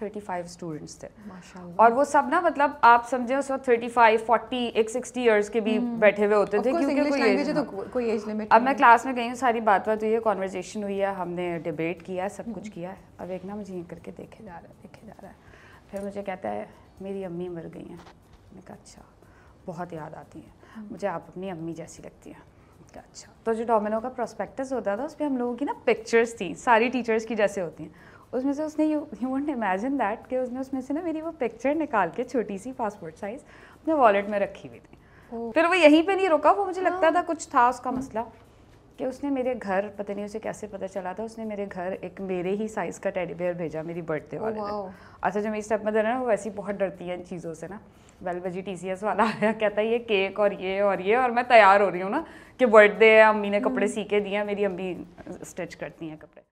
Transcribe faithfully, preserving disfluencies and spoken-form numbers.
Thirty five students थे और वो सब ना मतलब आप समझे उस वक्त थर्टी फाइव, फोर्टी, एक सिक्सटी इयर्स के भी बैठे हुए होते थे क्योंकि कोई एज तो कोई एज लिमिट। अब मैं क्लास में गई हूँ, सारी बात बात हुई है, कॉन्वर्जेशन हुई है, हमने डिबेट किया है, सब कुछ किया है। अब एक ना मुझे ये करके देखे जा रहा है देखे जा रहा है फिर मुझे कहता है मेरी अम्मी मर गई हैं। मैंने कहा अच्छा, बहुत याद आती है मुझे, आप अपनी अम्मी जैसी लगती हैं। अच्छा, तो जो डोमिनो का प्रोस्पेक्टस होता था उसमें हम लोगों की ना पिक्चर्स थी सारी टीचर्स की जैसे होती हैं, उसमें से उसने you you won't imagine that कि उसने उसमें से ना मेरी वो पिक्चर निकाल के छोटी सी पासपोर्ट साइज अपने वॉलेट में रखी हुई थी। फिर वो यहीं पे नहीं रुका, वो मुझे लगता था कुछ था उसका मसला कि उसने मेरे घर, पता नहीं उसे कैसे पता चला था, उसने मेरे घर एक मेरे ही साइज़ का टेडी बेयर भेजा मेरी बर्थडे वाले दिन। अच्छा, जो मेरी स्टेप मदर है ना वो वैसी बहुत डरती है इन चीज़ों से ना, वेलबजी जी टीसीएस वाला आया, कहता है ये केक और ये और ये, और मैं तैयार हो रही हूँ ना कि बर्थडे है, अम्मी ने कपड़े सी के दिए, मेरी अम्मी स्टिच करती हैं कपड़े।